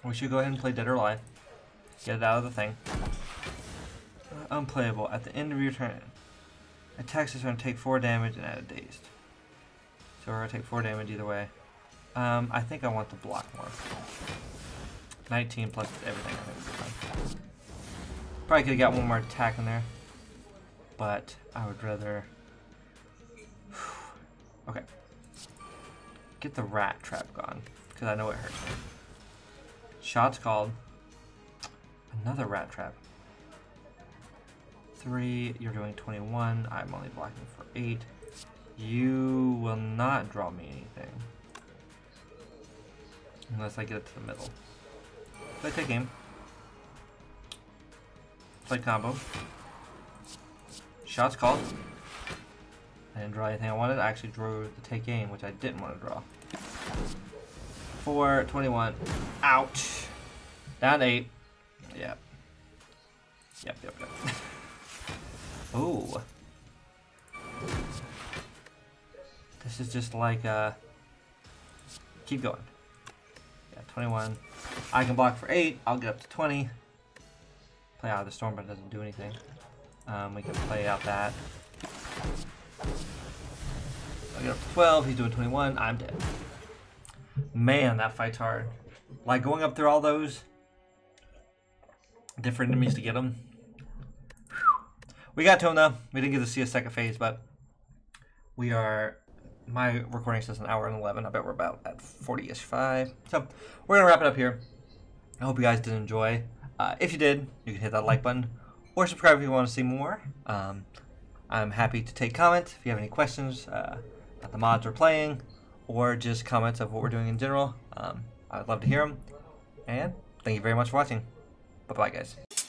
We should go ahead and play Dead or Alive. Get it out of the thing. Unplayable. At the end of your turn, attacks this turn, take 4 damage and add a dazed. So we're going to take 4 damage either way. I think I want the block more. 19 plus everything. I think would be fine. Probably could have got one more attack in there. But I would rather... okay. Get the rat trap gone, because I know it hurts me. Shots called. Another rat trap. 3, you're doing 21. I'm only blocking for 8. You will not draw me anything. Unless I get it to the middle. Play Take Aim. Play Combo. Shots called. I didn't draw anything I wanted. I actually drew the Take Aim, which I didn't want to draw. 4, 21. Ouch. Down 8. Yep. Yep. Ooh. This is just like, keep going. Yeah, 21. I can block for 8. I'll get up to 20. Play Eye of the Storm, but it doesn't do anything. We can play out that. I get up to 12, he's doing 21, I'm dead. Man, that fight's hard. Like, going up through all those different enemies to get them. Whew. We got to him, though. We didn't get to see a second phase, but we are... my recording says an hour and 11. I bet we're about at 40-ish 5. So, we're going to wrap it up here. I hope you guys did enjoy. If you did, you can hit that like button. Or subscribe if you want to see more. I'm happy to take comments if you have any questions about the mods we're playing, or just comments of what we're doing in general. I'd love to hear them. And thank you very much for watching. Bye-bye, guys.